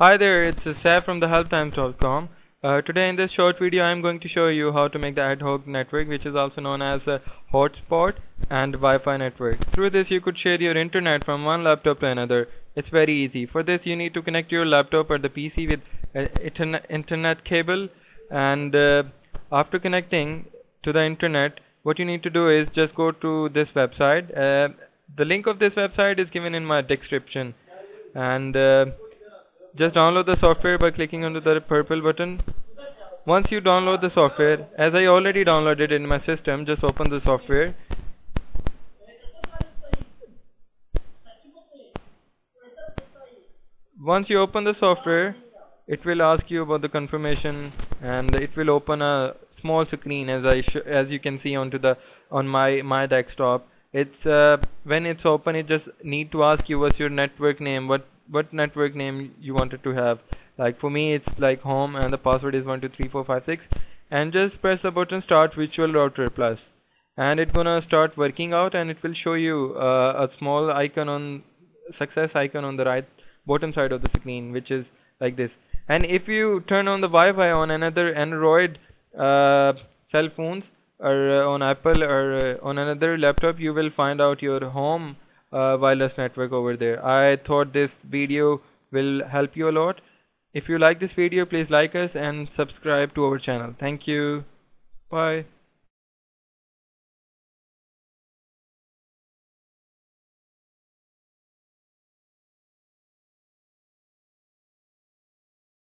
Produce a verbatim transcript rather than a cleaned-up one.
Hi there, it's Seth from the help times dot com. Uh, today in this short video I am going to show you how to make the ad hoc network, which is also known as a hotspot, and Wi-Fi network. Through this you could share your internet from one laptop to another. It's very easy. For this you need to connect your laptop or the P C with an internet, internet cable, and uh, after connecting to the internet what you need to do is just go to this website. Uh, the link of this website is given in my description, and uh, just download the software by clicking onto the purple button. Once you download the software, as I already downloaded in my system, just open the software. Once you open the software, it will ask you about the confirmation, and it will open a small screen as I sh as you can see onto the on my my desktop. It's uh, when it's open, it just need to ask you what's your network name, what what network name you wanted to have. Like for me it's like home, and the password is one two three four five six, and just press the button start virtual router plus, and it's gonna start working out, and it will show you uh, a small icon on success icon on the right bottom side of the screen, which is like this. And if you turn on the Wi-Fi on another Android uh, cell phones, or uh, on Apple, or uh, on another laptop, you will find out your home Uh, wireless network over there. I thought this video will help you a lot. If you like this video, please like us and subscribe to our channel. Thank you. Bye.